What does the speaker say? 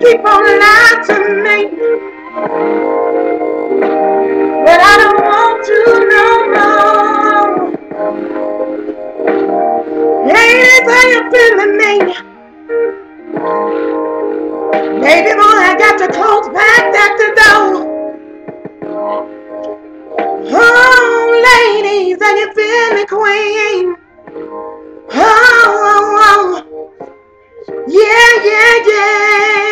Keep on lying to me, but I don't want to no more. Ladies, are you feeling me? Baby boy, I got to close back at the door. Oh, ladies, are you feeling queen? Oh, oh, oh. Yeah, yeah, yeah.